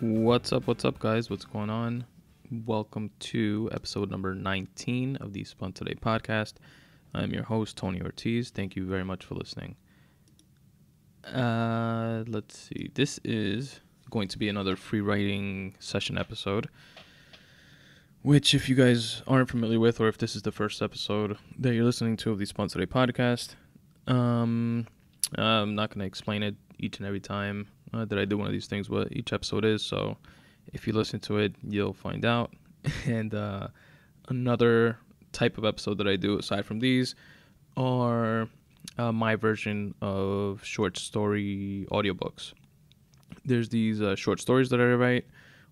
What's up guys, what's going on? Welcome to episode number 19 of the Spun Today Podcast. I'm your host, Tony Ortiz. Thank you very much for listening. Let's see, this is going to be another free writing session episode, which if you guys aren't familiar with, or if this is the first episode that you're listening to of the Spun Today Podcast, I'm not going to explain it each and every time that I do one of these things, what each episode is. So if you listen to it, you'll find out. And another type of episode that I do aside from these are my version of short story audiobooks. There's these short stories that I write,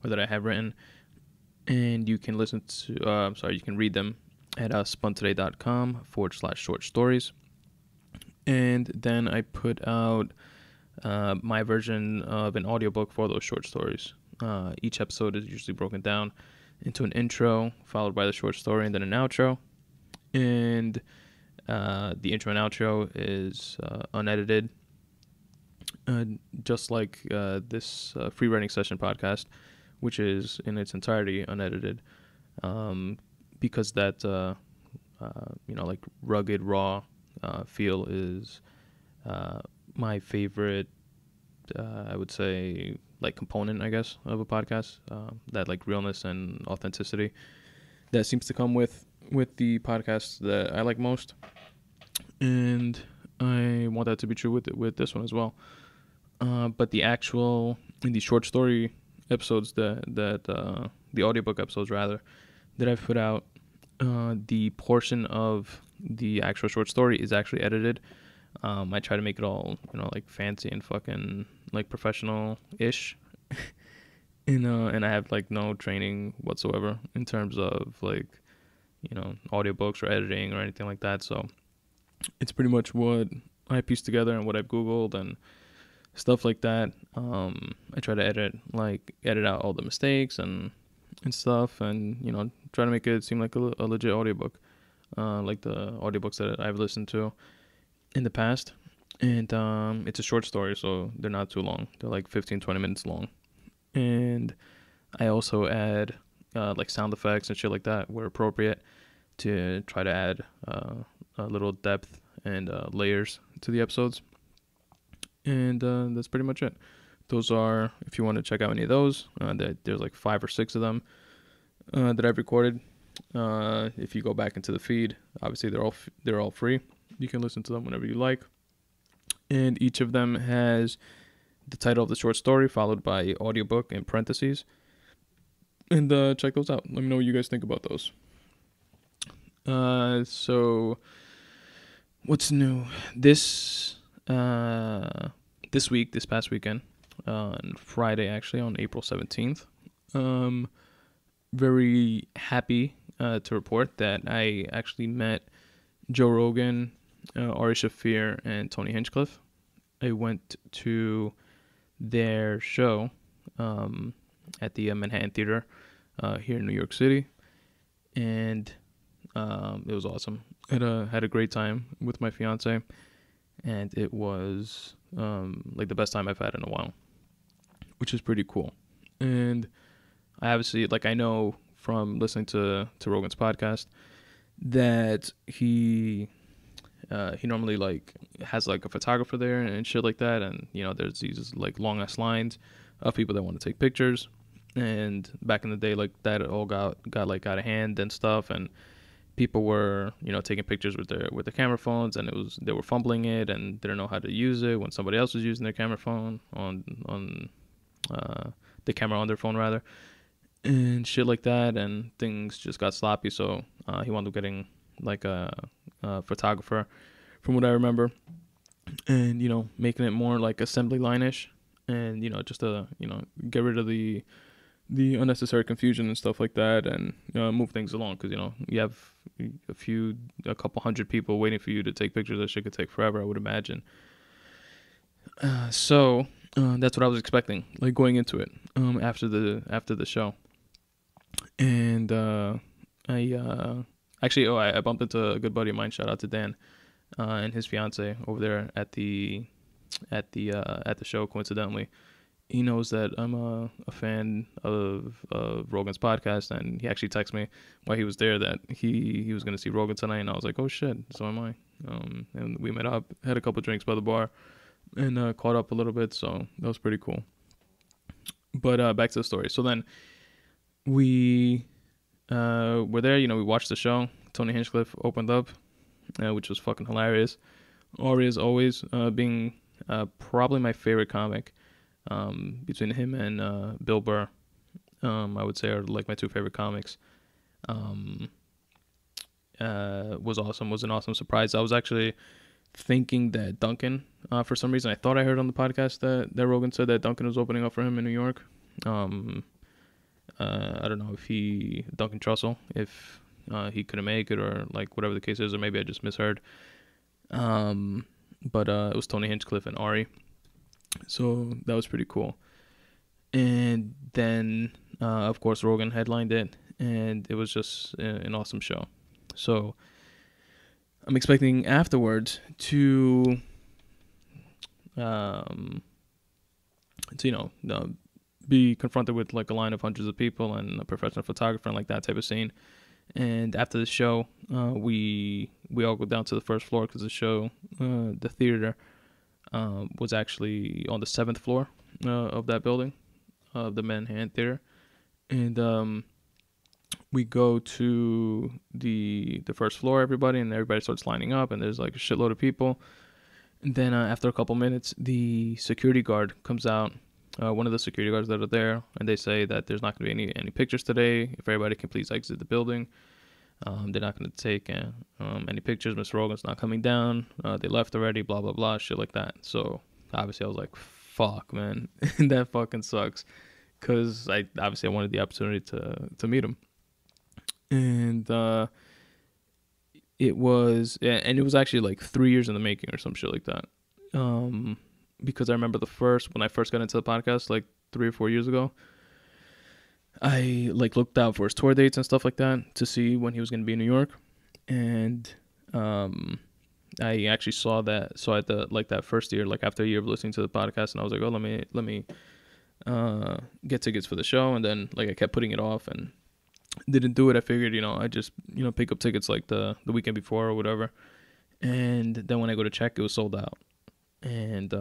or that I have written, and you can listen to, you can read them at spuntoday.com/short stories. And then I put out my version of an audiobook for those short stories. Each episode is usually broken down into an intro, followed by the short story, and then an outro. And the intro and outro is unedited, just like this free writing session podcast, which is in its entirety unedited, because that like rugged, raw feel is my favorite, I would say, like, component, I guess, of a podcast, that, like, realness and authenticity that seems to come with the podcasts that I like most, and I want that to be true with this one as well. But the short story episodes that the audiobook episodes, rather, that I've put out, the portion of the actual short story is actually edited. I try to make it all, like, fancy and fucking, like, professional-ish, and I have, like, no training whatsoever in terms of, like, audiobooks or editing or anything like that, so it's pretty much what I pieced together and what I've Googled and stuff like that. I try to edit out all the mistakes and stuff, and, try to make it seem like a legit audiobook, like the audiobooks that I've listened to in the past. And it's a short story, so they're not too long. They're like 15-20 minutes long, and I also add like sound effects and shit like that where appropriate, to try to add a little depth and layers to the episodes. And that's pretty much it. Those are, if you want to check out any of those, there's like 5 or 6 of them that I've recorded. If you go back into the feed, obviously they're all free. You can listen to them whenever you like. And each of them has the title of the short story followed by audiobook in parentheses. And check those out. Let me know what you guys think about those. So, what's new? This past weekend, on Friday, actually, on April 17th, very happy to report that I actually met Joe Rogan, Ari Shaffir, and Tony Hinchcliffe. I went to their show at the Manhattan Theater here in New York City, and it was awesome. I had a great time with my fiance, and it was like the best time I've had in a while, which is pretty cool. And I obviously, like, I know from listening to Rogan's podcast that he normally, like, has, like, a photographer there and shit like that, and there's these, like, long ass lines of people that want to take pictures. And back in the day, like, that all got like out of hand and stuff, and people were taking pictures with their camera phones, and they were fumbling it and didn't know how to use it when somebody else was using their camera phone on the camera on their phone, rather, and shit like that, and things just got sloppy. So he wound up getting, like, a photographer, from what I remember, and making it more like assembly line-ish, and just to get rid of the unnecessary confusion and stuff like that, and move things along, because you have a couple hundred people waiting for you to take pictures. That shit could take forever, I would imagine. So that's what I was expecting, like, going into it, after the show. And I bumped into a good buddy of mine. Shout out to Dan and his fiance over there at the show, coincidentally. he knows that I'm a fan of Rogan's podcast, and he actually texted me while he was there that he was going to see Rogan tonight, and I was like, oh shit, so am I. And we met up, had a couple drinks by the bar, and caught up a little bit, so that was pretty cool. But back to the story. So then we were there, you know, we watched the show. Tony Hinchcliffe opened up, which was fucking hilarious. Ari, as always, being probably my favorite comic. Between him and Bill Burr, I would say are like my two favorite comics. Was awesome. Was an awesome surprise. I was actually thinking that Duncan, for some reason, I thought I heard on the podcast that Rogan said that Duncan was opening up for him in New York. I don't know if Duncan Trussell, if he couldn't make it or like whatever the case is, or maybe I just misheard. But it was Tony Hinchcliffe and Ari. So that was pretty cool. And then, of course, Rogan headlined it, and it was just an awesome show. So I'm expecting afterwards to be confronted with like a line of hundreds of people and a professional photographer and like that type of scene. And after the show, we all go down to the first floor because the show, the theater, was actually on the 7th floor of that building, of the Manhattan Theater, and we go to the first floor, everybody, and everybody starts lining up, and there's like a shitload of people, and then after a couple minutes, the security guard comes out, one of the security guards that are there, and they say that there's not going to be any pictures today, if everybody can please exit the building. They're not going to take any pictures. Mr. Rogan's not coming down. They left already, blah, blah, blah, shit like that. So, obviously, I was like, fuck, man. That fucking sucks. Because, I wanted the opportunity to meet him. And it was actually, like, 3 years in the making or some shit like that. Because I remember when I first got into the podcast, like, 3 or 4 years ago, I like looked out for his tour dates and stuff like that to see when he was going to be in New York, and I actually saw that. So at the like that first year, like after a year of listening to the podcast, and I was like, oh, let me get tickets for the show, and then like I kept putting it off and didn't do it. I figured I just pick up tickets like the weekend before or whatever, and then when I go to check, it was sold out, and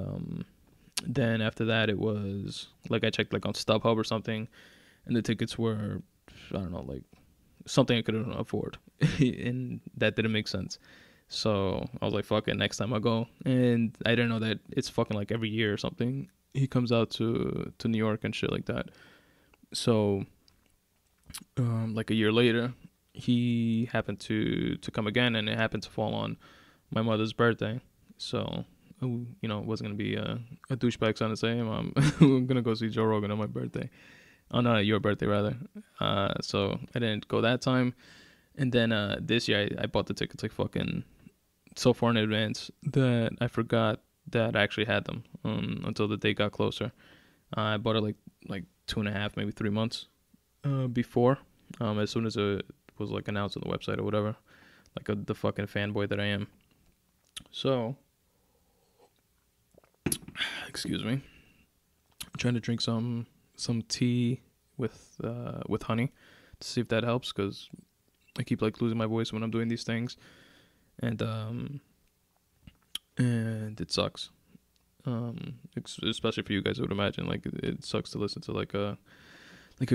then after that it was like I checked like on StubHub or something. And the tickets were, I don't know, like something I couldn't afford. And that didn't make sense. So I was like, fuck it, next time I'll go. And I didn't know that it's fucking like every year or something. He comes out to New York and shit like that. So like a year later, he happened to come again. And it happened to fall on my mother's birthday. So, it wasn't going to be a douchebag son to say, hey, Mom, I'm going to go see Joe Rogan on my birthday. Oh, no, your birthday, rather. So I didn't go that time. And then this year, I bought the tickets, like, fucking so far in advance that I forgot that I actually had them until the date got closer. I bought it, like 2.5, maybe 3 months before, as soon as it was, like, announced on the website or whatever, like the fucking fanboy that I am. So, excuse me. I'm trying to drink some tea with honey to see if that helps, because I keep like losing my voice when I'm doing these things, and it sucks, especially for you guys, I would imagine. Like it sucks to listen to like a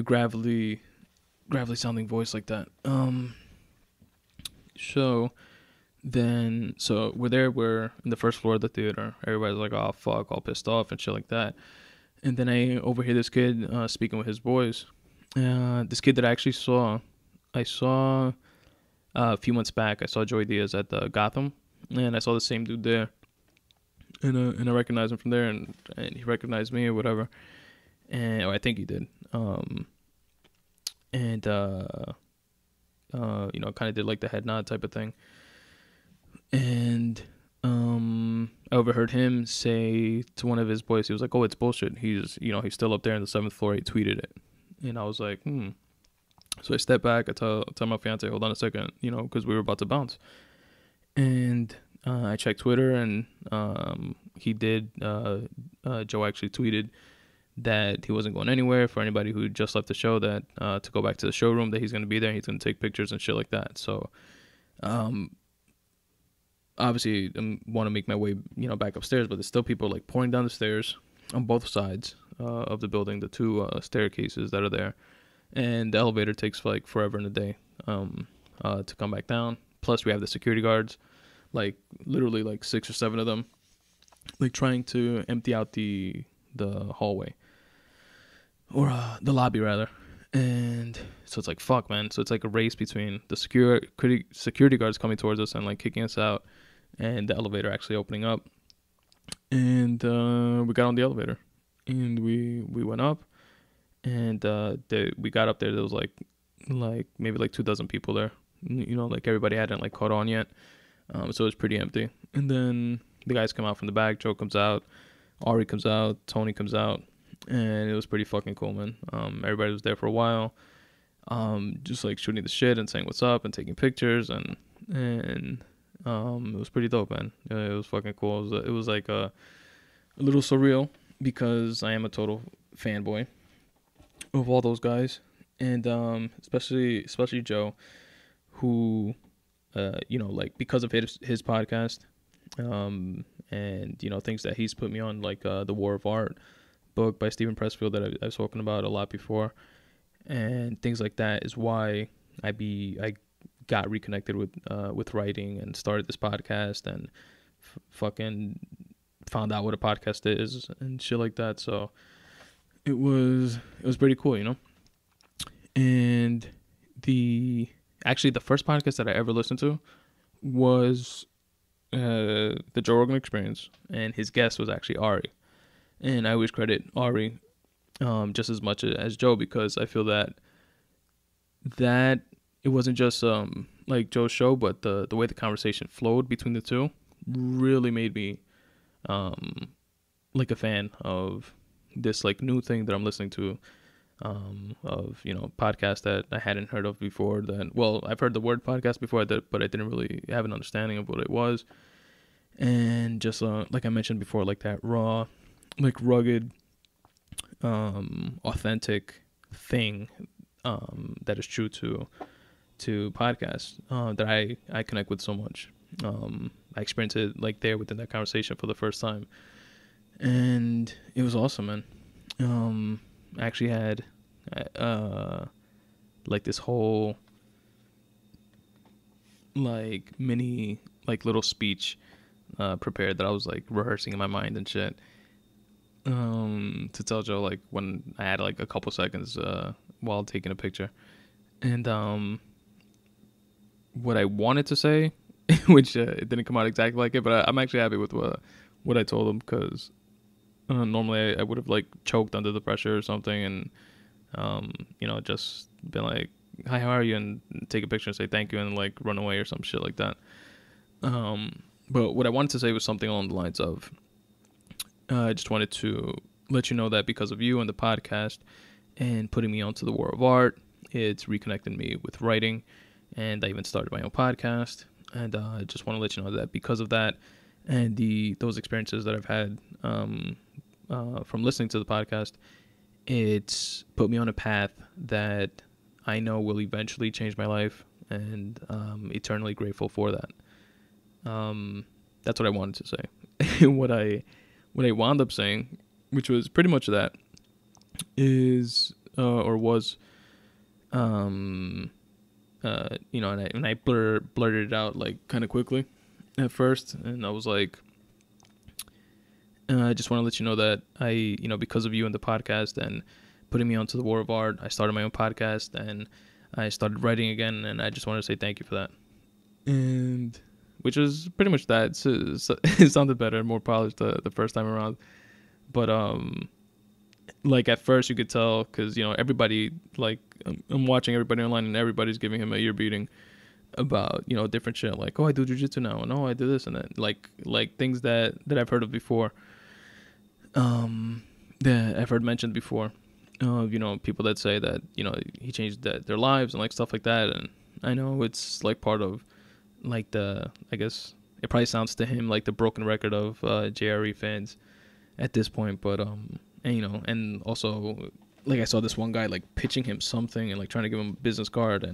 gravelly sounding voice like that. So we're there, we're in the first floor of the theater, everybody's like, oh fuck, all pissed off and shit like that. And then I overhear this kid speaking with his boys. This kid that I saw a few months back. I saw Joey Diaz at the Gotham, and I saw the same dude there. And I recognized him from there, and he recognized me or whatever. Or I think he did. Kind of did like the head nod type of thing. And I overheard him say to one of his boys, he was like, oh, it's bullshit. He's, he's still up there in the 7th floor. He tweeted it. And I was like, So I step back. I tell my fiance, hold on a second, because we were about to bounce. And I checked Twitter, and Joe actually tweeted that he wasn't going anywhere, for anybody who just left the show, that to go back to the showroom, that he's going to be there and he's going to take pictures and shit like that. So obviously I want to make my way, you know, back upstairs, but there's still people like pouring down the stairs on both sides of the building, the two staircases that are there, and the elevator takes like forever and a day to come back down. Plus we have the security guards, like literally like 6 or 7 of them, like trying to empty out the hallway, or the lobby rather. And so it's like, fuck, man. So it's like a race between the security guards coming towards us and like kicking us out, and the elevator actually opening up. And we got on the elevator and we went up, and we got up there. There was like maybe like 2 dozen people there, you know, like everybody hadn't like caught on yet. So it was pretty empty. And then the guys come out from the back. Joe comes out, Ari comes out, Tony comes out, and it was pretty fucking cool, man. Everybody was there for a while, just like shooting the shit and saying what's up and taking pictures, and it was pretty dope, man. It was fucking cool. It was like a little surreal, because I am a total fanboy of all those guys, and especially Joe, who you know, like because of his podcast, and you know, things that he's put me on, like the War of Art book by Stephen Pressfield that I've spoken about a lot before, and things like that is why I got reconnected with writing and started this podcast, and fucking found out what a podcast is and shit like that. So it was pretty cool, you know. And the first podcast that I ever listened to was the Joe Rogan Experience, and his guest was actually Ari. And I always credit Ari just as much as Joe, because I feel that it wasn't just like Joe's show, but the way the conversation flowed between the two really made me like a fan of this like new thing that I'm listening to, of, you know, podcast that I hadn't heard of before. That, well, I've heard the word podcast before, but I didn't really have an understanding of what it was. And just like I mentioned before, like that raw, like rugged, authentic thing that is true to podcasts, that I connect with so much. I experienced it like there within that conversation for the first time, and it was awesome, man. I actually had like this whole like mini like little speech prepared that I was like rehearsing in my mind and shit, to tell Joe, like when I had like a couple seconds while taking a picture. And what I wanted to say, which it didn't come out exactly like it, but I'm actually happy with what I told him, because normally I would have like choked under the pressure or something, and you know, just been like, hi, how are you, and take a picture and say thank you and like run away or some shit like that. But what I wanted to say was something along the lines of, I just wanted to let you know that because of you and the podcast and putting me onto the War of Art, it's reconnected me with writing, and I even started my own podcast. And I just want to let you know that because of that and those experiences that I've had from listening to the podcast, it's put me on a path that I know will eventually change my life, and I'm eternally grateful for that. That's what I wanted to say. What I wound up saying, which was pretty much that, is you know, and I blurted it out like kind of quickly at first, and I was like, I just want to let you know that I, you know, because of you and the podcast and putting me onto the War of Art, I started my own podcast and I started writing again, and I just want to say thank you for that. And which is pretty much that. It sounded better, more polished the first time around. But like at first you could tell, because, you know, everybody, like I'm watching everybody online and everybody's giving him a ear beating about, you know, different shit, like, oh, I do jiu-jitsu now, and oh, I do this and that, like things that I've heard of before, that I've heard mentioned before, you know, people that say that, you know, he changed their lives and like stuff like that. And I know it's like part of like I guess it probably sounds to him like the broken record of JRE fans at this point, but And, you know, and also, like, I saw this one guy, like, pitching him something and, like, trying to give him a business card,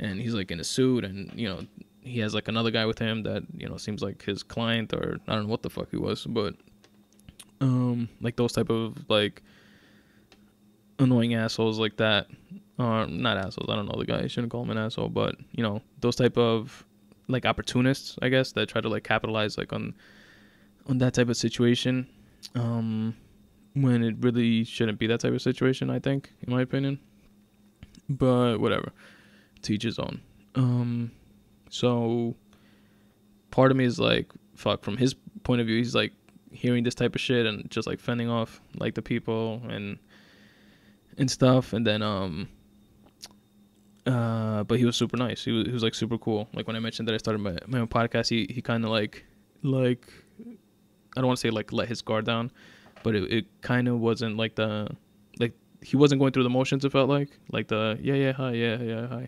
and he's, like, in a suit, and, you know, he has, like, another guy with him that, you know, seems like his client, or I don't know what the fuck he was, but, like, those type of, like, annoying assholes like that, not assholes, I don't know the guy, I shouldn't call him an asshole, but, you know, those type of, like, opportunists, I guess, that try to, like, capitalize, like, on that type of situation, when it really shouldn't be that type of situation, I think, in my opinion. But whatever, to each his own. So part of me is like, fuck, from his point of view, he's like hearing this type of shit and just like fending off like the people and stuff. And then but he was super nice. He was like super cool. Like when I mentioned that I started my own podcast, he kind of like I don't want to say like let his guard down, but it kind of wasn't like the, like he wasn't going through the motions. It felt like the, hi.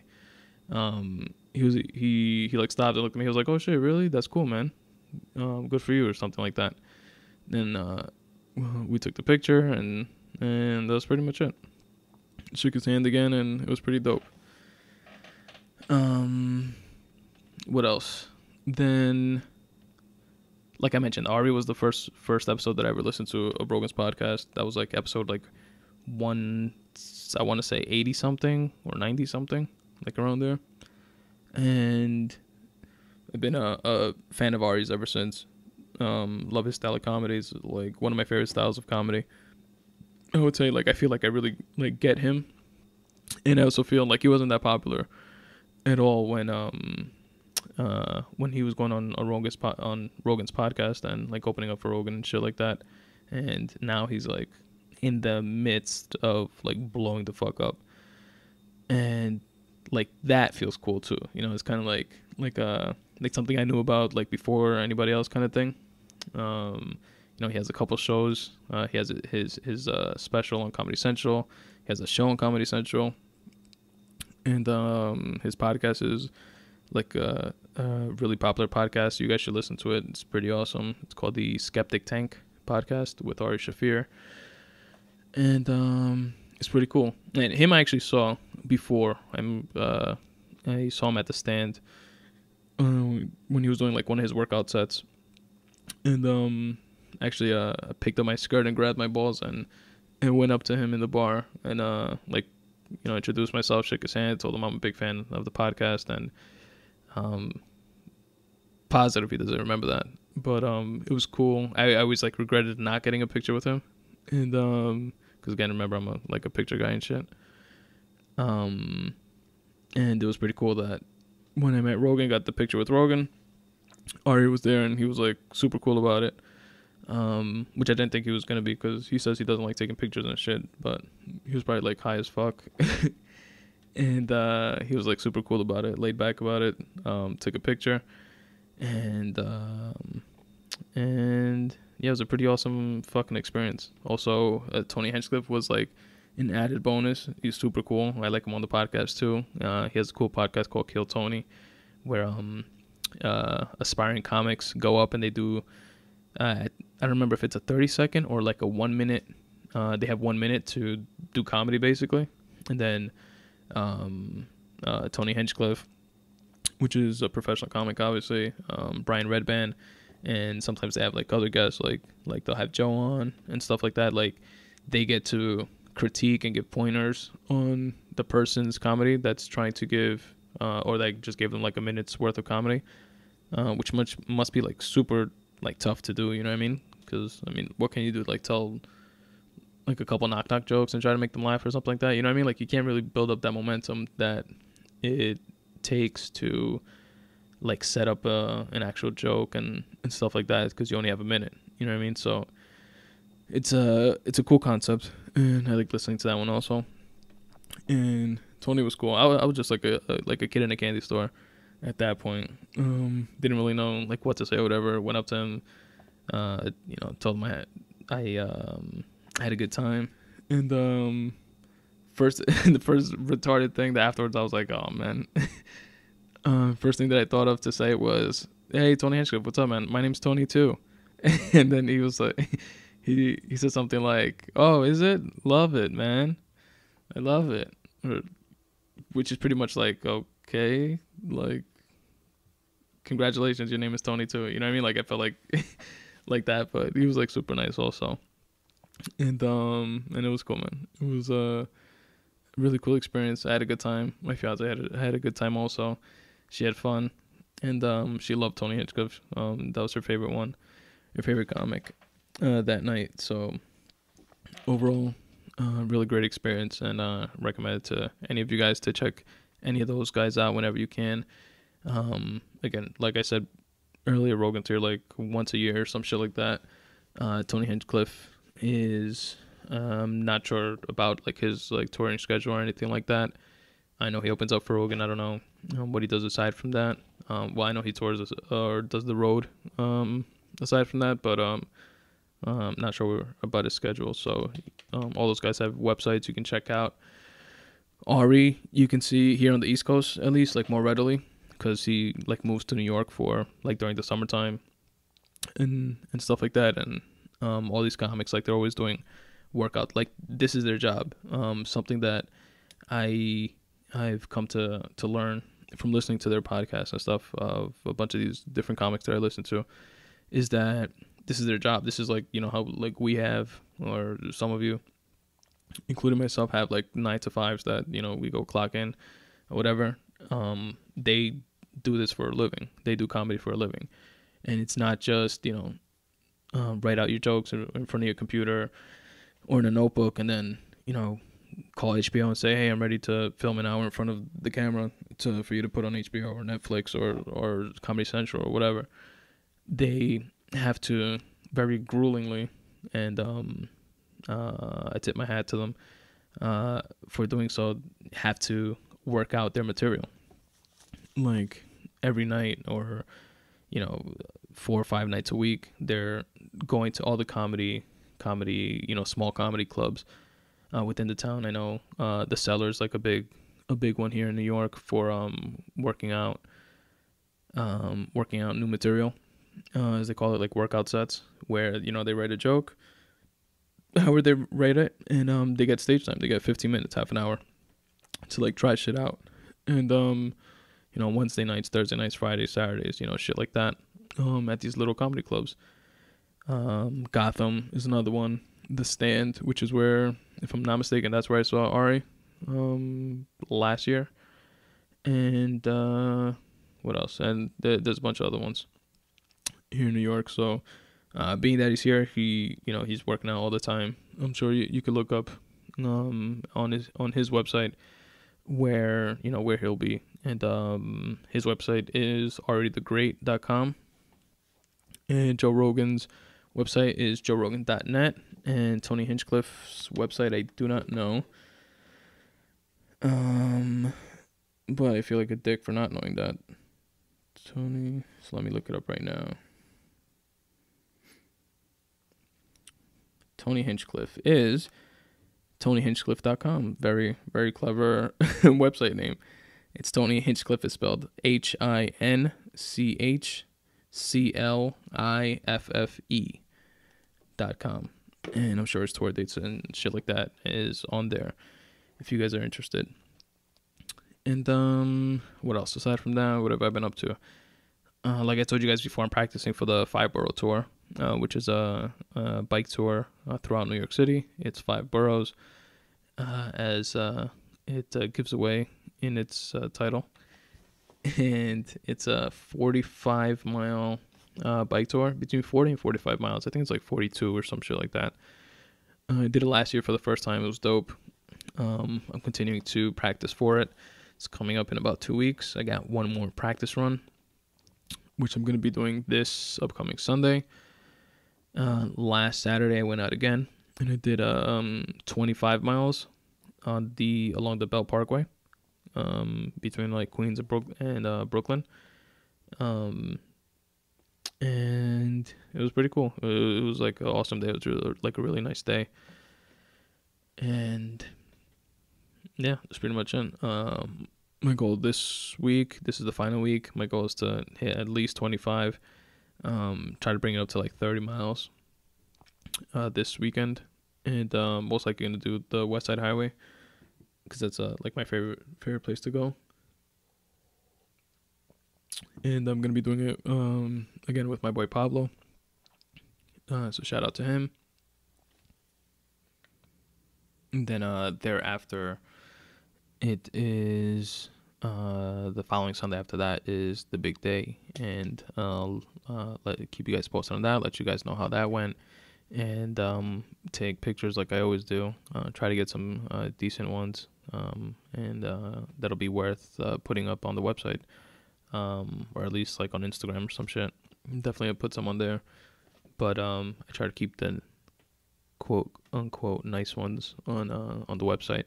He like stopped and looked at me. He was like, oh shit, really? That's cool, man. Good for you, or something like that. Then, we took the picture and that was pretty much it. Shook his hand again and it was pretty dope. What else? Then, like I mentioned, Ari was the first episode that I ever listened to of Rogan's podcast. That was like episode like one, I want to say 80 something or 90 something, like around there. And I've been a fan of Ari's ever since. Love his style of comedy. It's like one of my favorite styles of comedy. I would say like I feel like I really like get him, and I also feel like he wasn't that popular at all when he was going on Rogan's podcast and like opening up for Rogan and shit like that. And now he's like in the midst of like blowing the fuck up, and like that feels cool too, you know. It's kind of like something I knew about like before anybody else kind of thing. You know, he has a couple shows. He has his special on Comedy Central. He has a show on Comedy Central, and his podcast is like a really popular podcast. You guys should listen to it. It's pretty awesome. It's called the Skeptic Tank podcast with Ari Shaffir, and it's pretty cool. And him I actually saw before. I saw him at The Stand when he was doing like one of his workout sets, and actually I picked up my skirt and grabbed my balls and went up to him in the bar and like, you know, introduced myself, shook his hand, told him I'm a big fan of the podcast, and positive he doesn't remember that, but it was cool. I always like regretted not getting a picture with him, and because again, remember, I'm a picture guy and shit. And it was pretty cool that when I met Rogan, got the picture with Rogan, Ari was there and he was like super cool about it, which I didn't think he was gonna be, because he says he doesn't like taking pictures and shit, but he was probably like high as fuck. And he was like super cool about it, laid back about it. Took a picture, and yeah, it was a pretty awesome fucking experience. Also, Tony Hinchcliffe was like an added bonus. He's super cool. I like him on the podcast too. He has a cool podcast called Kill Tony, where aspiring comics go up and they do, I don't remember if it's a 30-second or like a 1 minute. They have 1 minute to do comedy basically, and then Tony Hinchcliffe, which is a professional comic, obviously, Brian Redban, and sometimes they have like other guests, like they'll have Joe on and stuff like that. Like they get to critique and give pointers on the person's comedy that's trying to give, or like just gave them like a minute's worth of comedy, which must be like super like tough to do, you know what I mean? Because I mean, what can you do? Like tell like a couple knock-knock jokes and try to make them laugh or something like that, you know what I mean? Like you can't really build up that momentum that it takes to like set up an actual joke and stuff like that, because you only have a minute, you know what I mean? So it's a cool concept, and I like listening to that one also. And Tony was cool. I was just like a kid in a candy store at that point. Didn't really know like what to say or whatever. Went up to him, you know, told him I had a good time, and the first retarded thing that afterwards I was like, oh man. First thing that I thought of to say was, hey, Tony Hinchcliffe, what's up, man? My name's Tony too. And then he was like, he said something like, "Oh, is it? Love it, man. I love it." Which is pretty much like, okay, like, congratulations, your name is Tony too. You know what I mean? Like, I felt like like that, but he was like super nice also. And it was cool, man. It was a really cool experience. I had a good time. My fiance had a good time also. She had fun. And she loved Tony Hinchcliffe. That was her favorite one, her favorite comic that night. So overall, really great experience, and recommend it to any of you guys to check any of those guys out whenever you can. Again, like I said earlier, Rogan Tour, like once a year or some shit like that. Tony Hinchcliffe is not sure about like his like touring schedule or anything like that. I know he opens up for Rogan. I don't know what he does aside from that. Well, I know he tours or does the road aside from that, but not sure about his schedule. So all those guys have websites you can check out. Ari, you can see here on the East Coast at least, like more readily, because he like moves to New York for like during the summertime and stuff like that. And all these comics, like they're always doing workout. Like this is their job. Something that I've come to learn from listening to their podcasts and stuff of a bunch of these different comics that I listen to, is that this is their job. This is like, you know, how like we have, or some of you, including myself, have like 9-to-5s that, you know, we go clock in or whatever. They do this for a living. They do comedy for a living. And it's not just, you know, write out your jokes in front of your computer or in a notebook and then, you know, call HBO and say, "Hey, I'm ready to film an hour in front of the camera for you to put on HBO or Netflix or Comedy Central or whatever." They have to very gruelingly, and I tip my hat to them for doing so, have to work out their material like every night, or you know, 4 or 5 nights a week. They're going to all the comedy, you know, small comedy clubs within the town. I know the Cellar's like a big one here in New York for working out new material, as they call it, like workout sets, where, you know, they write a joke, however they write it, and they get stage time. They get 15 minutes, half an hour to like try shit out. And you know, Wednesday nights, Thursday nights, Fridays, Saturdays, you know, shit like that, at these little comedy clubs. Gotham is another one. The Stand, which is where, if I'm not mistaken, that's where I saw Ari last year. And what else? And there's a bunch of other ones here in New York. So being that he's here, he's working out all the time. I'm sure you could look up on his website where, you know, where he'll be. And his website is alreadythegreat.com. And Joe Rogan's website is joerogan.net, and Tony Hinchcliffe's website I do not know, but I feel like a dick for not knowing that. Tony, so let me look it up right now. Tony Hinchcliffe is tonyhinchcliffe.com. very, very clever website name. It's Tony Hinchcliffe is spelled hinchcliffe.com, and I'm sure his tour dates and shit like that is on there if you guys are interested. And what else aside from that? What have I been up to? Like I told you guys before, I'm practicing for the 5-borough tour, which is a bike tour throughout New York City. It's 5 boroughs, as it gives away in its title, and it's a 45-mile bike tour, between 40 and 45 miles. I think it's like 42 or some shit like that. I did it last year for the first time. It was dope. I'm continuing to practice for it. It's coming up in about 2 weeks. I got one more practice run, which I'm going to be doing this upcoming Sunday. Last Saturday, I went out again, and I did 25 miles along the Belt Parkway, between like Queens and Brooklyn. And it was pretty cool. It was like an awesome day. It was really, like a really nice day. And yeah, that's pretty much it. My goal this week, this is the final week, my goal is to hit at least 25, try to bring it up to like 30 miles. this weekend, and most likely gonna do the West Side Highway, because that's like my favorite place to go. And I'm gonna be doing it again with my boy Pablo. So shout out to him. And then thereafter, it is the following Sunday after that is the big day, and keep you guys posted on that. Let you guys know how that went, and take pictures like I always do. Try to get some decent ones, and that'll be worth putting up on the website, or at least like on Instagram or some shit. Definitely I'll put some on there, but I try to keep the quote unquote nice ones on the website,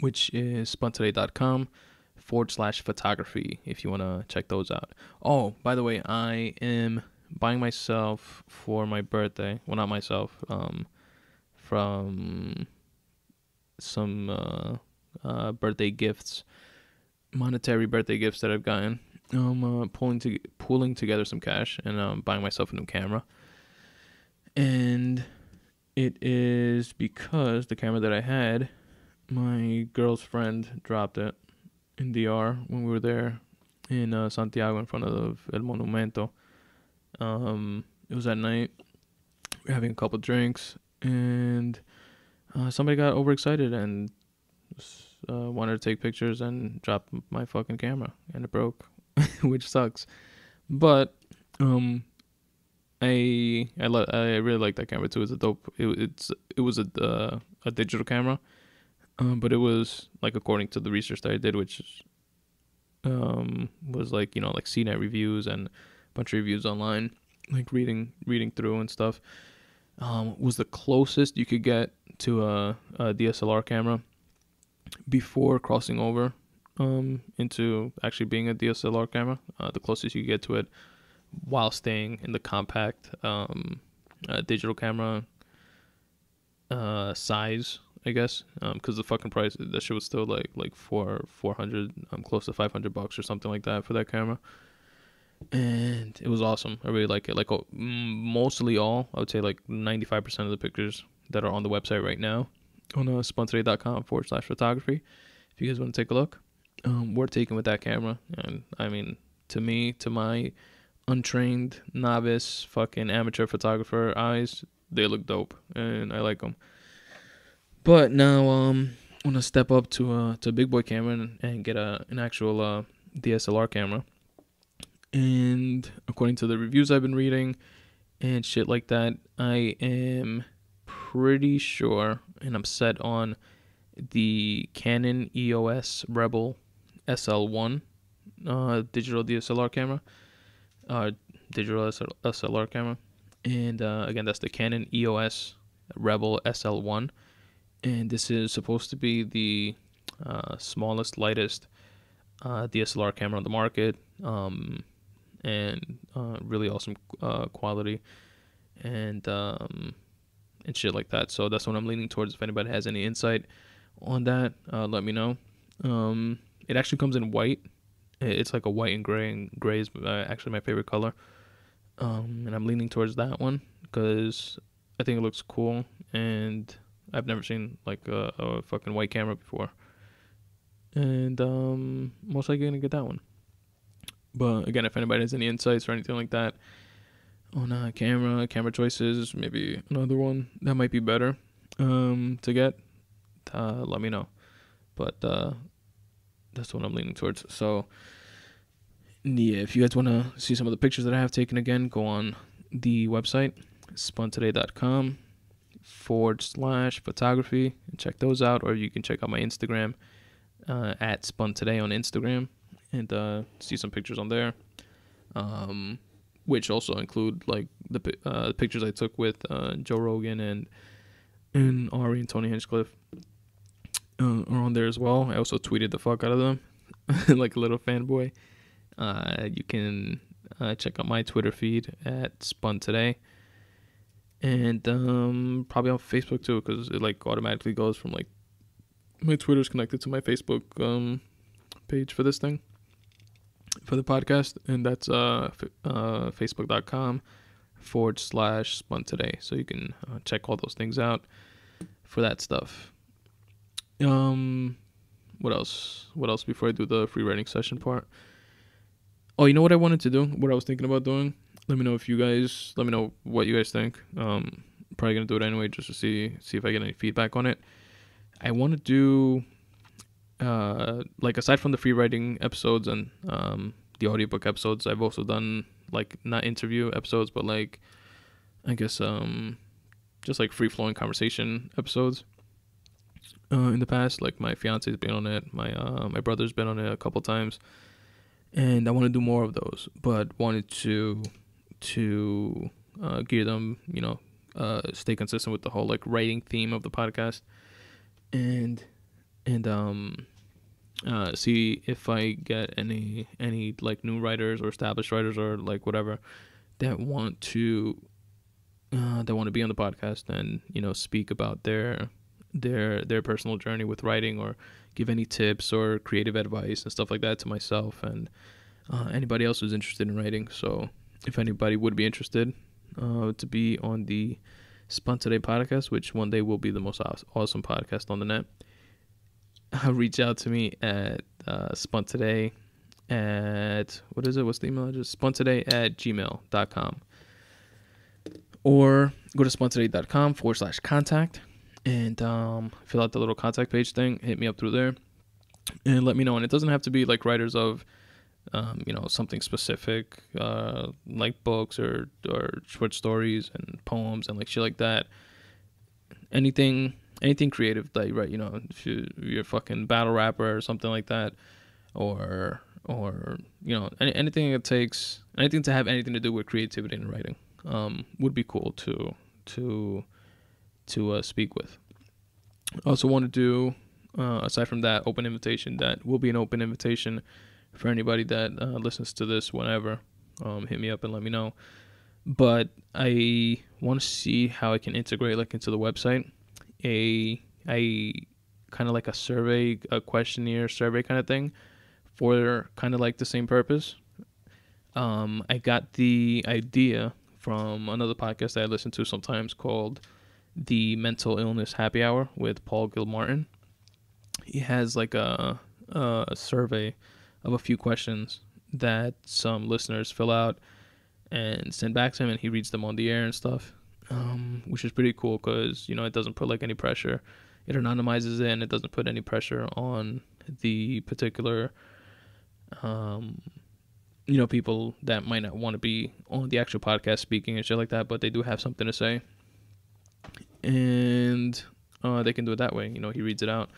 which is spuntoday.com/photography if you want to check those out. Oh, by the way, I am buying myself for my birthday, well, not myself, from some birthday gifts, monetary birthday gifts that I've gotten. I'm pulling together some cash, and I'm buying myself a new camera. And it is because the camera that I had, my girl's friend dropped it in DR when we were there in Santiago in front of El Monumento. It was at night. We were having a couple drinks, and somebody got overexcited and wanted to take pictures and dropped my fucking camera, and it broke, which sucks. But I really like that camera too. It's a dope. It was a digital camera, but it was like, according to the research that I did, which is, was like, you know, like CNET reviews and a bunch of reviews online, like reading through and stuff. Was the closest you could get to a DSLR camera before crossing over into actually being a DSLR camera. The closest you could get to it while staying in the compact digital camera size, I guess, because the fucking price, that shit was still like $400, close to $500 or something like that for that camera. And it was awesome. I really like it. Like, mostly all, I would say like 95% of the pictures that are on the website right now on spuntoday.com/photography. If you guys want to take a look, we're taken with that camera. And I mean, to me, to my untrained novice fucking amateur photographer eyes, they look dope, and I like them. But now I'm gonna step up to a big boy camera and get an actual DSLR camera. And according to the reviews I've been reading and shit like that, I am pretty sure, and I'm set on the Canon EOS Rebel SL1 digital DSLR camera. Digital SLR camera. And again, that's the Canon EOS Rebel SL1. And this is supposed to be the smallest, lightest DSLR camera on the market. And really awesome quality and shit like that. So that's what I'm leaning towards. If anybody has any insight on that, let me know. It actually comes in white. It's like a white and gray, and gray is actually my favorite color. And I'm leaning towards that one because I think it looks cool, and I've never seen like a fucking white camera before. And most likely gonna get that one. But again, if anybody has any insights or anything like that on camera choices, maybe another one that might be better to get, let me know. But that's what I'm leaning towards. So yeah, if you guys want to see some of the pictures that I have taken, again, go on the website, spuntoday.com/photography, and check those out. Or you can check out my Instagram, at spuntoday on Instagram. And see some pictures on there, which also include like the pictures I took with Joe Rogan and Ari and Tony Hinchcliffe are on there as well. I also tweeted the fuck out of them like a little fanboy. You can check out my Twitter feed at Spun Today, and probably on Facebook too, because it like automatically goes from like my Twitter's connected to my Facebook page for this thing, for the podcast, and that's facebook.com twitter.com/SpunToday. So you can check all those things out for that stuff. What else before I do the free writing session part? Oh, you know what I wanted to do? What I was thinking about doing? Let me know what you guys think. Probably going to do it anyway just to see if I get any feedback on it. I want to do, aside from the free writing episodes and the audiobook episodes, I've also done, not interview episodes, but, free-flowing conversation episodes in the past. My fiance's been on it. My brother's been on it a couple times. And I want to do more of those, but wanted to gear them, stay consistent with the whole writing theme of the podcast, and see if I get any new writers or established writers or whatever that want to be on the podcast and speak about their personal journey with writing or give any tips or creative advice and stuff like that to myself and anybody else who's interested in writing. So if anybody would be interested to be on the Spun Today podcast, which one day will be the most awesome podcast on the net, reach out to me at Spun Today at what's the email address? SpunToday@gmail.com, or go to SpunToday.com/contact and fill out the little contact page thing. Hit me up through there and let me know. And it doesn't have to be writers of something specific, books or short stories and poems and shit like that. Anything creative that you write, if you're a fucking battle rapper or something like that, or anything that takes anything to have anything to do with creativity and writing would be cool to speak with. I also want to do, aside from that open invitation, that will be an open invitation for anybody that listens to this whenever. Hit me up and let me know. But I want to see how I can integrate into the website a kind of a survey, a questionnaire survey kind of thing for kind of the same purpose. I got the idea from another podcast that I listen to sometimes called The Mental Illness Happy Hour with Paul Gilmartin. He has a survey of a few questions that some listeners fill out and send back to him, and he reads them on the air and stuff, which is pretty cool because, it doesn't put any pressure. It anonymizes it, and it doesn't put any pressure on the particular, people that might not want to be on the actual podcast speaking and shit like that, but they do have something to say. And they can do it that way. He reads it out.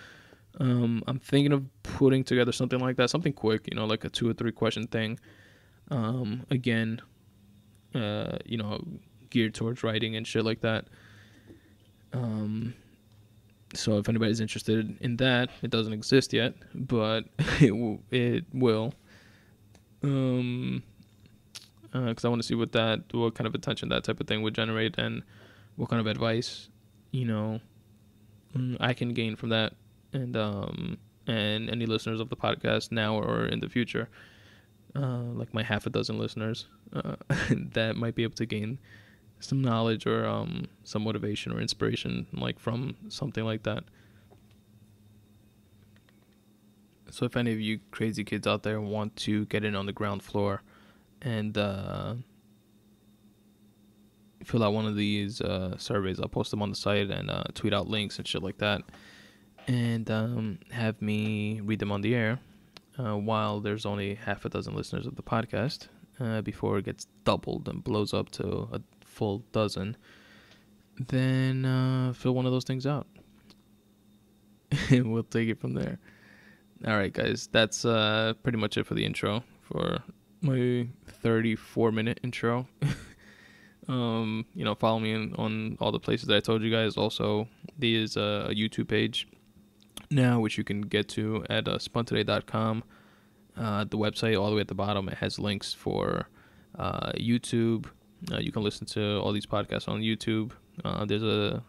I'm thinking of putting together something like that, something quick, a 2 or 3 question thing. Again, geared towards writing and shit like that. So if anybody's interested in that, it doesn't exist yet, but it will. Because I want to see what kind of attention that type of thing would generate and what kind of advice, I can gain from that. And any listeners of the podcast now or in the future, my 6 listeners, that might be able to gain some knowledge or some motivation or inspiration from something like that. So if any of you crazy kids out there want to get in on the ground floor and fill out one of these surveys, I'll post them on the site and tweet out links and shit like that, and have me read them on the air while there's only 6 listeners of the podcast before it gets doubled and blows up to a full 12, then fill one of those things out and we'll take it from there. All right, guys, that's pretty much it for the intro, for my 34-minute intro. Follow me on all the places that I told you guys. Also, there is a YouTube page now, which you can get to at spuntoday.com. The website, all the way at the bottom, it has links for YouTube. You can listen to all these podcasts on YouTube. There's a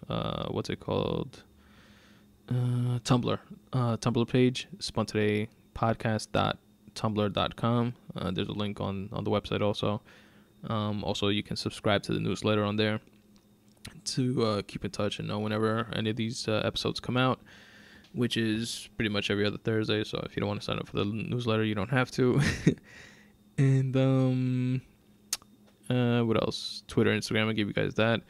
Tumblr, Tumblr page, spuntodaypodcast.tumblr.com. There's a link on the website also. Also, you can subscribe to the newsletter on there to keep in touch and know whenever any of these episodes come out, which is pretty much every other Thursday. So if you don't want to sign up for the newsletter, you don't have to. And what else? Twitter, Instagram, I'll give you guys that.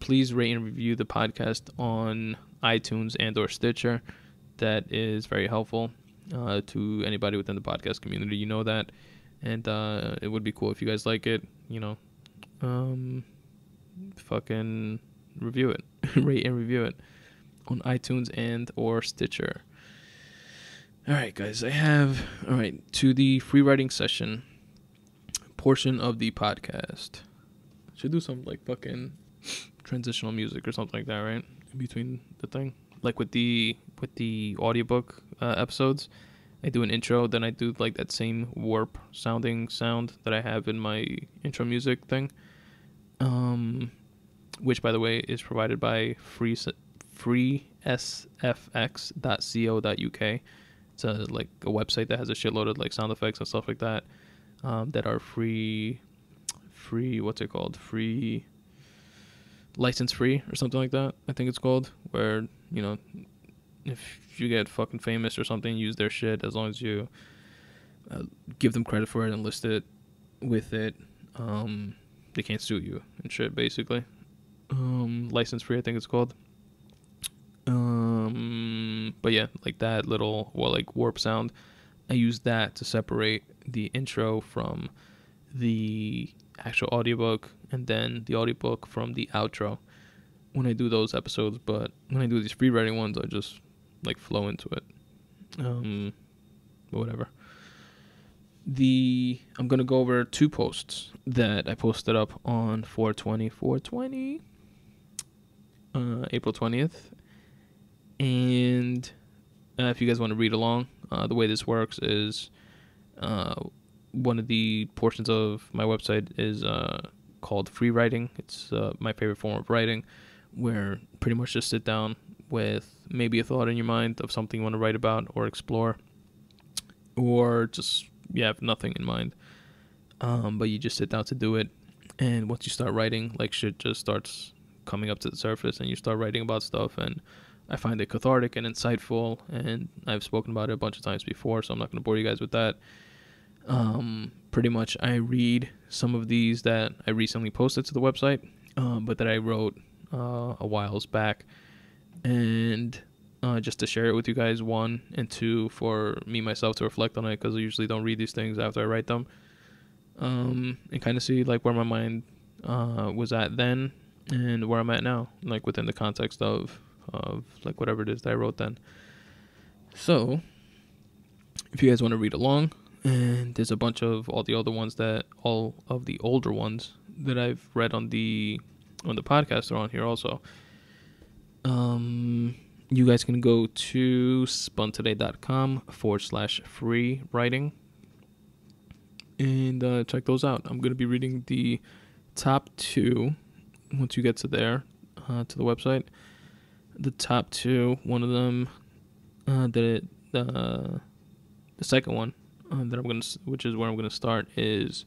Please rate and review the podcast on iTunes and or Stitcher. That is very helpful to anybody within the podcast community. You know that. And it would be cool if you guys like it, you know, fucking review it. Rate and review it on iTunes and or Stitcher. All right, guys, to the free writing session portion of the podcast. Should do something like fucking transitional music or something like that, right? In between the thing. Like with the audiobook episodes, I do an intro, then I do like that same warp sounding sound that I have in my intro music thing, which by the way is provided by freesfx.co.uk. It's like a website that has a shitload of like sound effects and stuff like that, that are free. What's it called? Free. License free or something like that, I think it's called, where, you know, if you get fucking famous or something, use their shit as long as you give them credit for it and list it with it. They can't sue you and shit, basically. License free, I think it's called. But yeah, like that little, well, like warp sound, I use that to separate the intro from the actual audiobook, and then the audiobook from the outro when I do those episodes. But when I do these free writing ones, I just like flow into it. Whatever. I'm gonna go over two posts that I posted up on 420, April 20th. And if you guys want to read along, the way this works is one of the portions of my website is called free writing. It's my favorite form of writing, where pretty much just sit down with maybe a thought in your mind of something you want to write about or explore, or just have nothing in mind, but you just sit down to do it. And once you start writing, like, shit just starts coming up to the surface and you start writing about stuff, and I find it cathartic and insightful, and I've spoken about it a bunch of times before, so I'm not going to bore you guys with that. Pretty much I read some of these that I recently posted to the website, but that I wrote a while back, and just to share it with you guys, one, and two, for me myself to reflect on it, because I usually don't read these things after I write them, and kind of see like where my mind was at then and where I'm at now, like within the context of like whatever it is that I wrote then. So if you guys want to read along. And there's a bunch of all of the older ones that I've read on the podcast are on here also. You guys can go to spuntoday.com/free writing and check those out. I'm going to be reading the top two once you get to there, to the website. The top two, one of them, the second one. Which is where I'm gonna start, is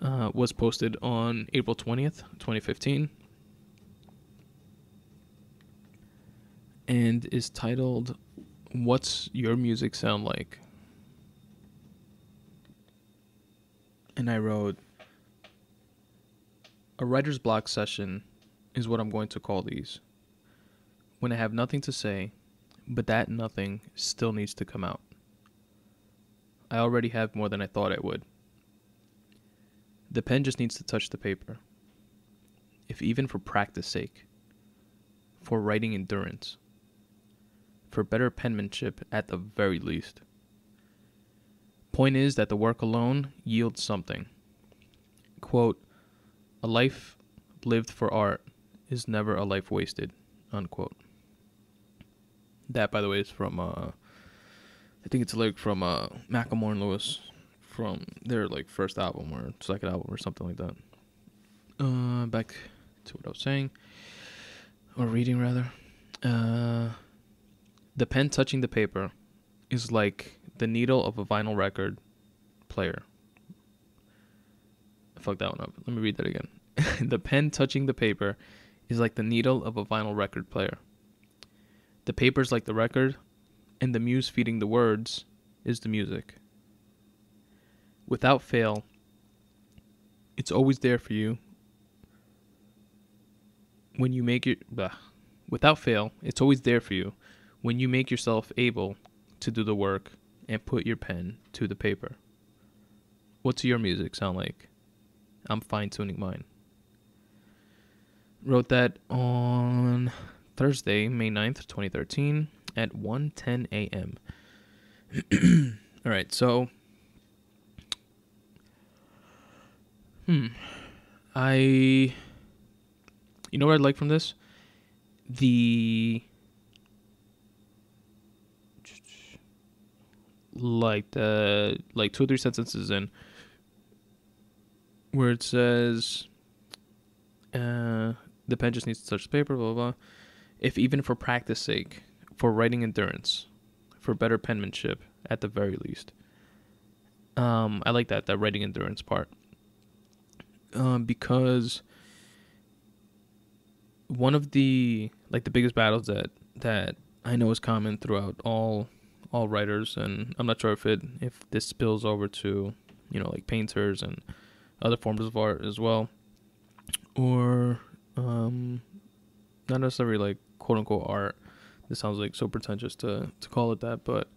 was posted on April 20th, 2015, and is titled "What's Your Music Sound Like?" And I wrote, "A writer's block session is what I'm going to call these. When I have nothing to say, but that nothing still needs to come out. I already have more than I thought I would. The pen just needs to touch the paper. If even for practice sake. For writing endurance. For better penmanship at the very least. Point is that the work alone yields something. Quote, a life lived for art is never a life wasted." Unquote. That, by the way, is from... I think it's a lyric from Macklemore and Lewis, from their like first album or second album or something like that. Back to what I was saying, or reading rather. The pen touching the paper is like the needle of a vinyl record player. fucked that one up. Let me read that again. The pen touching the paper is like the needle of a vinyl record player. The paper's like the record, and the muse feeding the words is the music. Without fail, it's always there for you. When you make it, without fail, it's always there for you when you make yourself able to do the work and put your pen to the paper. What's your music sound like? I'm fine-tuning mine. Wrote that on Thursday, May 9th, 2013 at 1:10 a.m. All right, so you know what I'd like from this? The 2 or 3 sentences in where it says the pen just needs to touch the paper, blah, blah, blah. If even for practice sake, for writing endurance, for better penmanship at the very least. I like that writing endurance part. Because one of the biggest battles that I know is common throughout all writers, and I'm not sure if this spills over to, painters and other forms of art as well, or not necessarily quote unquote art. This sounds so pretentious to call it that, but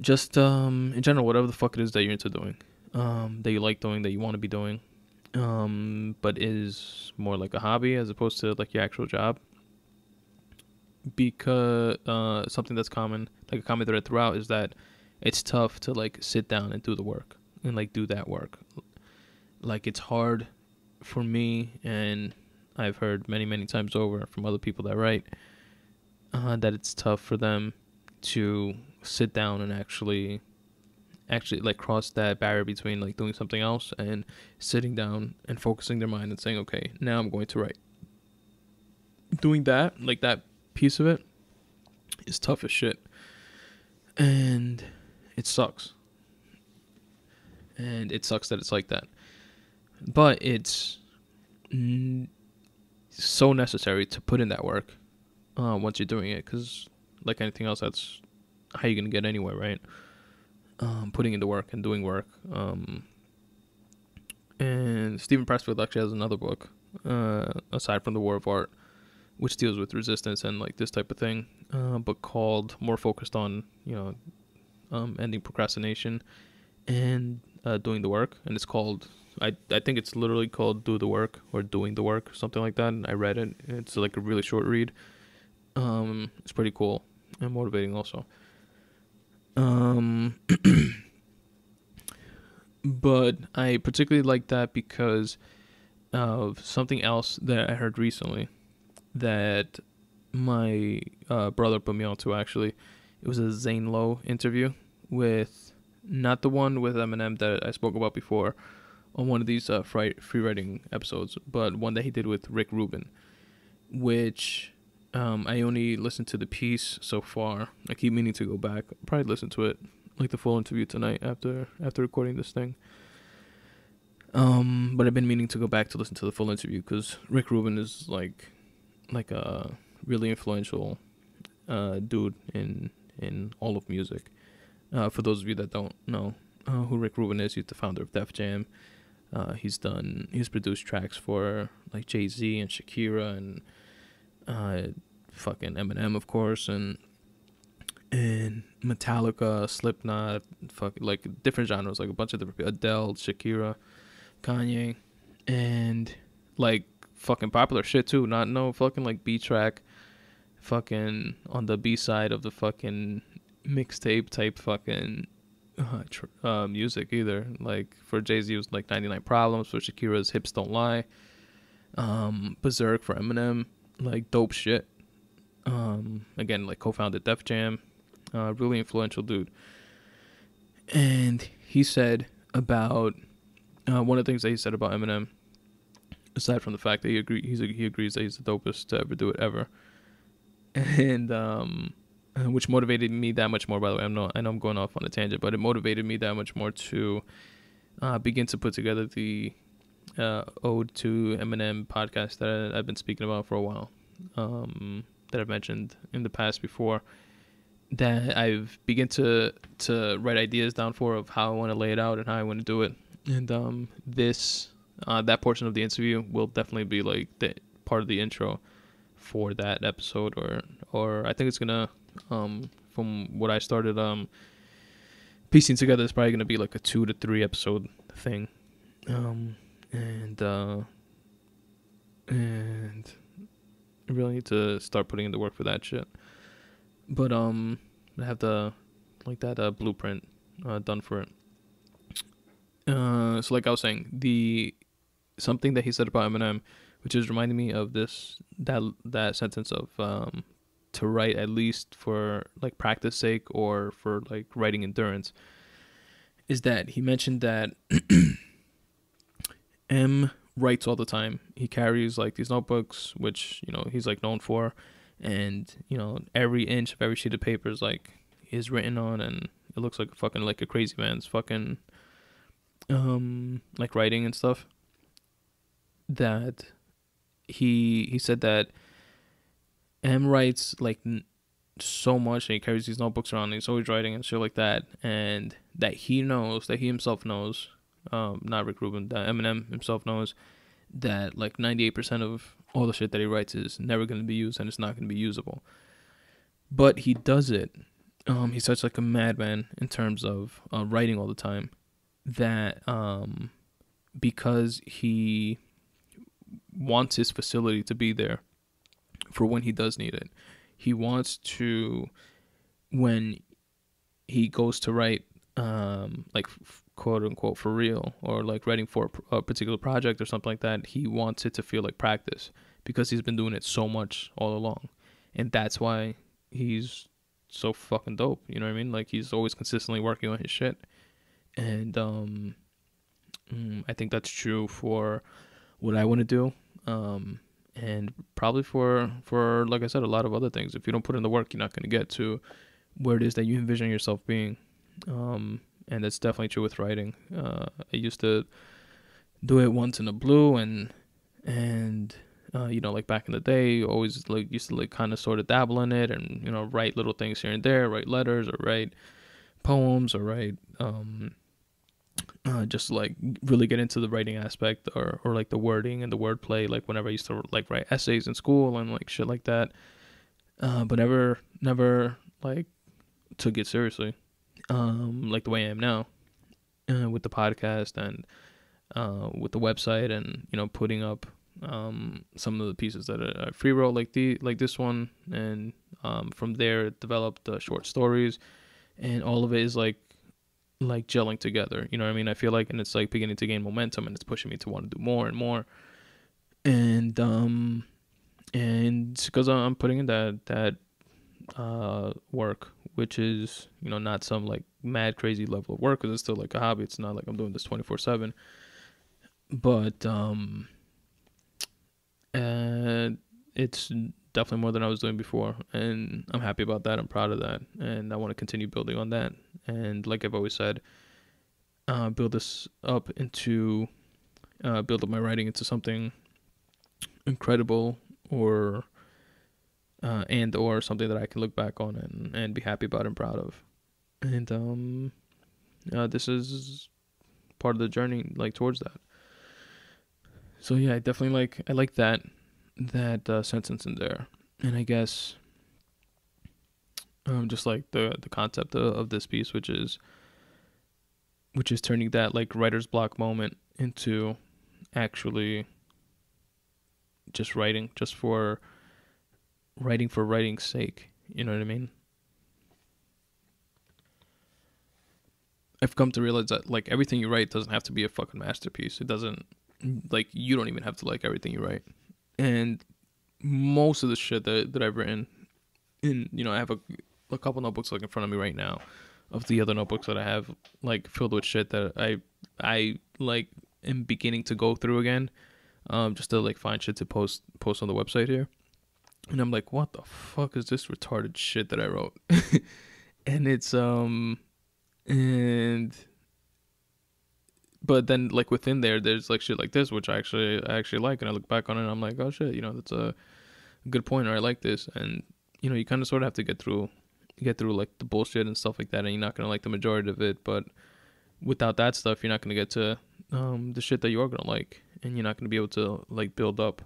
just in general, whatever the fuck it is that you're into doing, that you like doing, that you want to be doing, but is more like a hobby as opposed to your actual job. Because something that's common, a common thread throughout, is that it's tough to sit down and do the work and do that work. It's hard for me, and I've heard many, many times over from other people that write that it's tough for them to sit down and actually cross that barrier between doing something else and sitting down and focusing their mind and saying, okay, now I'm going to write. Doing that, that piece of it is tough as shit, and it sucks. And it sucks that it's like that, but it's so necessary to put in that work once you're doing it, because like anything else, that's how you're gonna get anywhere, right? Putting in the work and doing work. And Stephen Pressfield actually has another book aside from The War of Art, which deals with resistance and this type of thing, but called more focused on ending procrastination and doing the work. And it's called, I think it's literally called Do the Work or Doing the Work, something like that. And I read it. It's a really short read. It's pretty cool and motivating also. But I particularly like that because of something else that I heard recently that my brother put me on to, actually. It was a Zane Lowe interview with, not the one with Eminem that I spoke about before on one of these free writing episodes, but one that he did with Rick Rubin, which I only listened to the piece so far. I keep meaning to go back. I'll probably listen to it, the full interview tonight after recording this thing. But I've been meaning to go back to listen to the full interview because Rick Rubin is like a really influential dude in all of music. For those of you that don't know who Rick Rubin is, he's the founder of Def Jam. He's produced tracks for Jay-Z and Shakira and fucking Eminem, of course, and Metallica, Slipknot, different genres, a bunch of different people, Adele, Shakira, Kanye, and fucking popular shit too, not no fucking B-track, fucking on the B-side of the fucking mixtape type fucking music either. For Jay-Z it was 99 Problems, for Shakira's Hips Don't Lie, Berserk for Eminem, dope shit. Again, co-founded Def Jam, really influential dude. And he said about one of the things that he said about Eminem, aside from the fact that he agrees that he's the dopest to ever do it ever, and which motivated me that much more. By the way, I know I'm going off on a tangent, but it motivated me that much more to begin to put together the Ode to Eminem podcast that I've been speaking about for a while, that I've mentioned in the past before, that I've begun to write ideas down for of how I want to lay it out and how I want to do it. And that portion of the interview will definitely be like the part of the intro for that episode, or I think it's gonna, from what I started piecing together, it's probably gonna be like a 2 to 3 episode thing. And I really need to start putting in the work for that shit. But I have the blueprint done for it. So like I was saying, the something that he said about Eminem, which is reminding me of this that sentence of to write at least for like practice sake or for like writing endurance, is that he mentioned that M writes all the time. He carries like these notebooks, which he's like known for. And, every inch of every sheet of paper is, is written on, and it looks like a crazy man's fucking, writing and stuff. That he said that M writes, so much, and he carries these notebooks around, and he's always writing and shit like that, and that he knows, that he himself knows, not Rick Rubin, that Eminem himself knows, that, 98% of all the shit that he writes is never going to be used, and it's not going to be usable. But he does it. He's such, a madman in terms of writing all the time, that because he wants his facility to be there for when he does need it. He wants to, when he goes to write, quote unquote for real, or writing for a particular project or something like that, he wants it to feel like practice, because he's been doing it so much all along, and that's why he's so fucking dope. You know what I mean? He's always consistently working on his shit, and I think that's true for what I want to do, and probably for like I said, a lot of other things. If you don't put in the work, you're not going to get to where it is that you envision yourself being. And that's definitely true with writing. I used to do it once in a blue, and back in the day, always used to kind of sort of dabble in it, and write little things here and there, write letters or write poems or write just really get into the writing aspect, or the wording and the wordplay. Whenever I used to write essays in school and shit like that, but never took it seriously. The way I am now, with the podcast and with the website, and putting up some of the pieces that I free wrote, this one, and from there it developed short stories, and all of it is like gelling together. You know what I mean? I feel and it's beginning to gain momentum, and it's pushing me to want to do more and more, and because I'm putting in that work, which is, not some mad crazy level of work, because it's still a hobby. It's not I'm doing this 24/7, but it's definitely more than I was doing before, and I'm happy about that. I'm proud of that, and I want to continue building on that. And like I've always said, build up my writing into something incredible, or and something that I can look back on and be happy about and proud of. And this is part of the journey towards that. So yeah, I definitely like that sentence in there. And I guess just the concept of this piece, which is turning that writer's block moment into actually just writing, just for writing for writing's sake. You know what I mean? I've come to realize that everything you write doesn't have to be a fucking masterpiece. It doesn't, you don't even have to like everything you write. And most of the shit that I've written, in I have a couple notebooks in front of me right now, of the other notebooks that I have filled with shit that I am beginning to go through again, just to find shit to post on the website here. And I'm like, what the fuck is this retarded shit that I wrote? And it's, But then, like, within there, there's, like, shit like this, which I actually like. And I look back on it, and I'm like, oh, shit, you know, that's a good point, or I like this. And, you know, you kind of sort of have to get through, like, the bullshit and stuff like that. And you're not going to like the majority of it. But without that stuff, you're not going to get to the shit that you are going to like. And you're not going to be able to, like, build up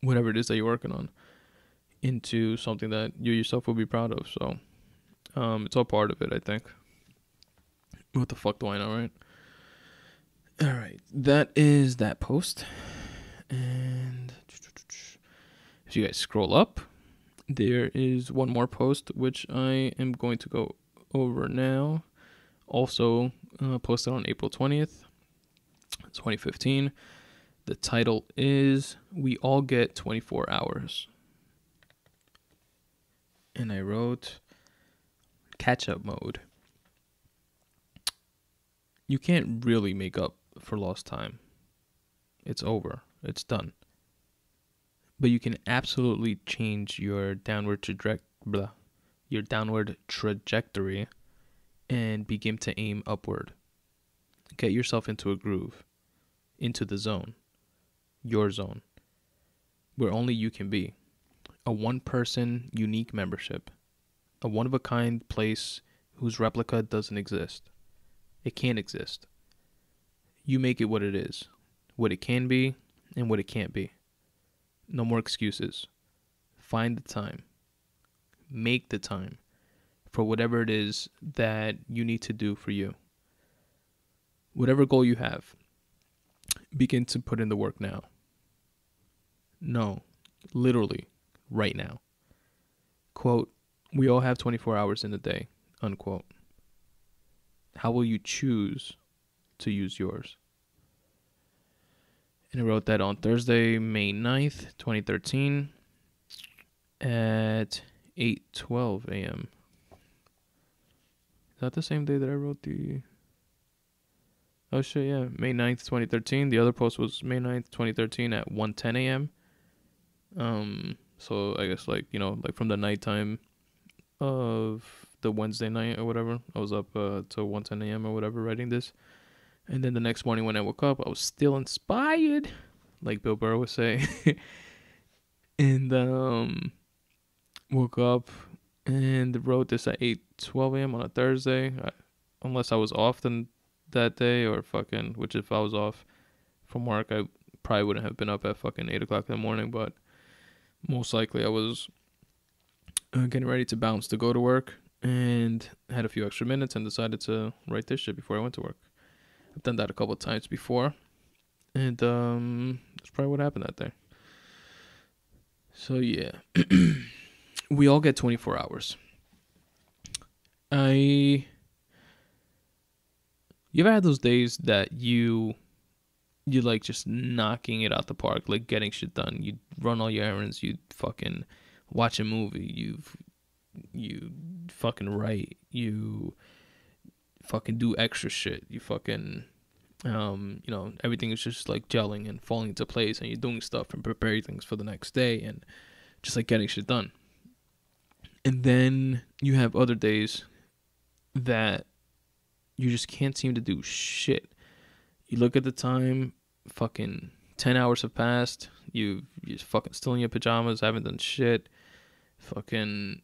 whatever it is that you're working on into something that you yourself will be proud of. So it's all part of it, I think. What the fuck do I know, right? All right, that is that post. And if you guys scroll up, there is one more post, which I am going to go over now. Also posted on April 20th, 2015. The title is We All Get 24 Hours. And I wrote catch-up mode. You can't really make up for lost time. It's over. It's done. But you can absolutely change your downward trajectory and begin to aim upward. Get yourself into a groove, into the zone, your zone, where only you can be. A one-person, unique membership. A one-of-a-kind place whose replica doesn't exist. It can't exist. You make it what it is, what it can be, and what it can't be. No more excuses. Find the time. Make the time for whatever it is that you need to do for you. Whatever goal you have, begin to put in the work now. No, literally, right now. Quote, we all have 24 hours in a day, unquote. How will you choose to use yours? And I wrote that on Thursday, May 9th, 2013 at 8:12 a.m. Is that the same day that I wrote the... Oh, shit, yeah. May 9th, 2013. The other post was May 9th, 2013 at 1:10 a.m. So I guess, like, you know, like from the nighttime of... the Wednesday night or whatever, I was up till 1:10 a.m. or whatever writing this, and then the next morning when I woke up, I was still inspired, like Bill Burr would say, and woke up and wrote this at 8:12 a.m. on a Thursday, unless I was off then that day or fucking, which if I was off from work, I probably wouldn't have been up at fucking 8 o'clock in the morning, but most likely I was getting ready to bounce to go to work. And had a few extra minutes and decided to write this shit before I went to work. I've done that a couple of times before. And that's probably what happened that day. So yeah. We all get 24 hours. You ever had those days that you're like just knocking it out the park, like getting shit done. You run all your errands, you fucking watch a movie, you fucking write, you fucking do extra shit, you fucking, you know, everything is just like gelling and falling into place, and you're doing stuff and preparing things for the next day and just like getting shit done. And then you have other days that you just can't seem to do shit. You look at the time, fucking 10 hours have passed, you're fucking still in your pajamas, haven't done shit, fucking...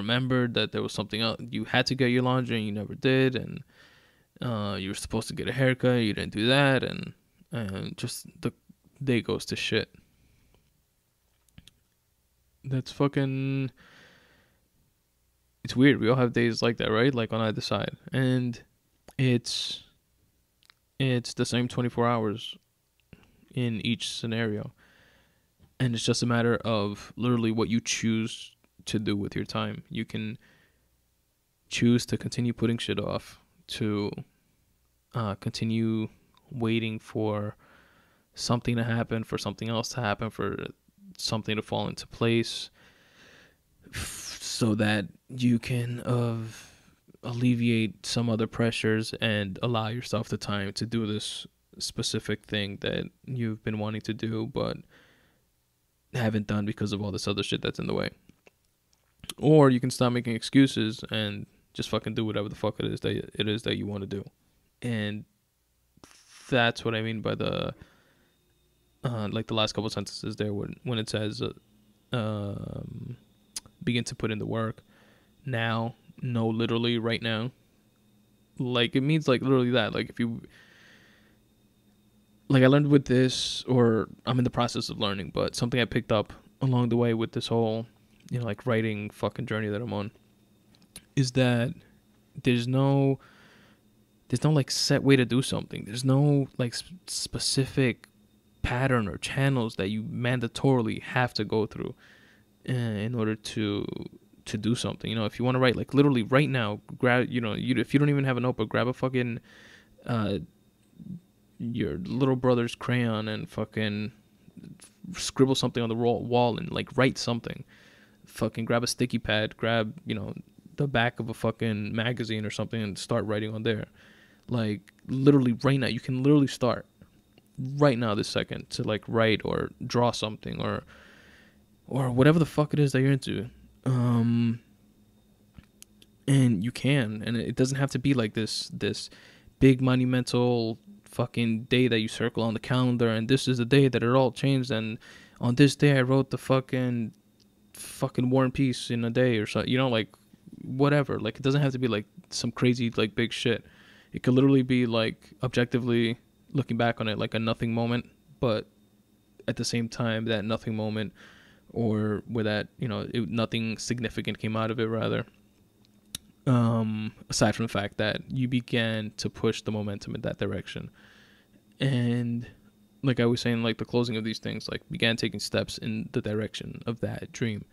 remembered that there was something else. You had to get your laundry and you never did, and you were supposed to get a haircut, you didn't do that, and just the day goes to shit. That's fucking... it's weird. We all have days like that, right? Like on either side. And it's the same 24 hours in each scenario. And it's just a matter of literally what you choose to do with your time. You can choose to continue putting shit off, to continue waiting for something to happen, for something else to happen, for something to fall into place, so that you can alleviate some other pressures and allow yourself the time to do this specific thing that you've been wanting to do but haven't done because of all this other shit that's in the way. Or you can stop making excuses and just fucking do whatever the fuck it is that you want to do. And that's what I mean by the like the last couple sentences there when it says begin to put in the work now. No, literally right now. Like, it means like literally that. Like, if you, like, I learned with this, or I'm in the process of learning, but something I picked up along the way with this whole, you know, like writing fucking journey that I'm on, is that there's no like set way to do something. There's no like specific pattern or channels that you mandatorily have to go through in order to do something. You know, if you want to write, like literally right now, grab, you know, if you don't even have a notebook, grab a fucking your little brother's crayon and fucking scribble something on the wall and like write something. Fucking grab a sticky pad, grab, you know, the back of a fucking magazine or something and start writing on there. Like literally right now, you can literally start right now this second to like write or draw something or whatever the fuck it is that you're into. And you can, and it doesn't have to be like this big monumental fucking day that you circle on the calendar, and this is the day that it all changed, and on this day I wrote the fucking War and Peace in a day or so, you know, like whatever. Like, it doesn't have to be like some crazy like big shit. It could literally be like, objectively looking back on it, like a nothing moment, but at the same time, that nothing moment, or where that, you know, nothing significant came out of it, rather, aside from the fact that you began to push the momentum in that direction. And like I was saying, like the closing of these things, like began taking steps in the direction of that dream.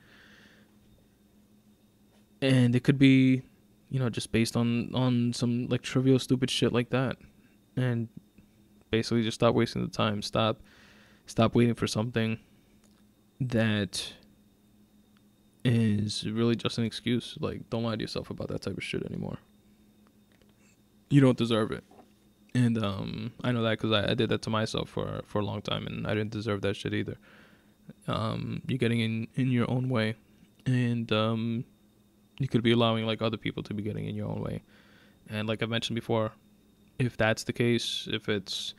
And it could be, you know, just based on some like trivial, stupid shit like that. And basically just stop wasting the time. Stop waiting for something that is really just an excuse. Like, don't lie to yourself about that type of shit anymore. You don't deserve it. And I know that because I did that to myself for a long time, and I didn't deserve that shit either. You're getting in your own way, and you could be allowing like other people to be getting in your own way. And like I've mentioned before, if that's the case, if it's,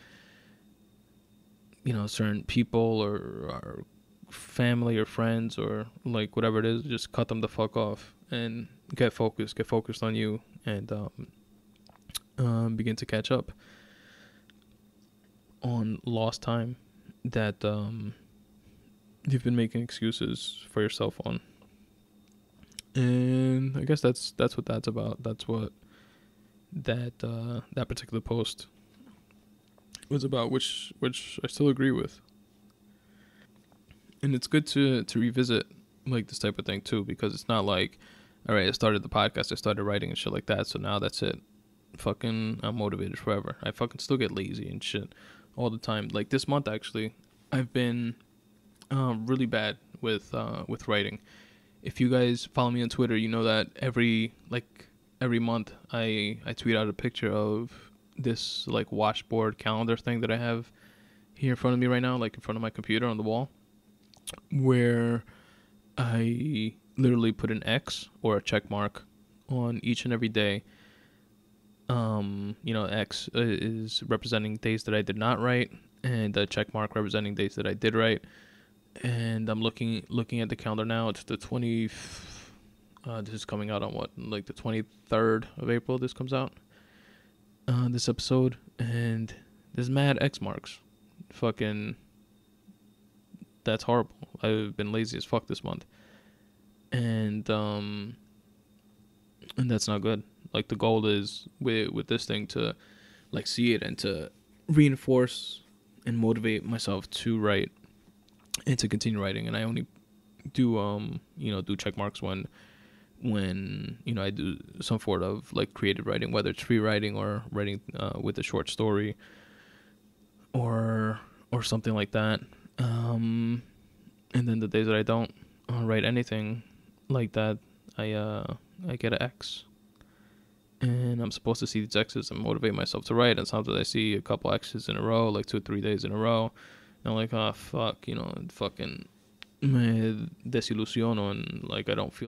you know, certain people or family or friends or like whatever it is, just cut them the fuck off and get focused on you, and begin to catch up on lost time that you've been making excuses for yourself on. And I guess that's what that's about. That's what that particular post was about, which I still agree with. And it's good to revisit like this type of thing too, because it's not like, all right, I started the podcast, I started writing and shit like that, so now that's it. Fucking, I'm motivated forever. I fucking still get lazy and shit all the time. Like this month actually, I've been really bad with writing. If you guys follow me on Twitter, you know that every month I tweet out a picture of this like watchboard calendar thing that I have here in front of me right now, like in front of my computer on the wall, where I literally put an X or a check mark on each and every day. You know, X is representing days that I did not write, and the check mark representing days that I did write. And I'm looking at the calendar now. It's the 20th. This is coming out on what? Like the 23rd of April this comes out. This episode. And there's mad X marks. Fucking, that's horrible. I've been lazy as fuck this month. And that's not good. Like the goal is with this thing to like see it and to reinforce and motivate myself to write and to continue writing. And I only do do check marks when you know I do some sort of like creative writing, whether it's free writing or writing with a short story or something like that. And then the days that I don't write anything like that, I get an X. And I'm supposed to see these X's and motivate myself to write, and sometimes I see a couple X's in a row, like 2 or 3 days in a row. And I'm like, oh, fuck, you know, fucking me desilusiono, and like I don't feel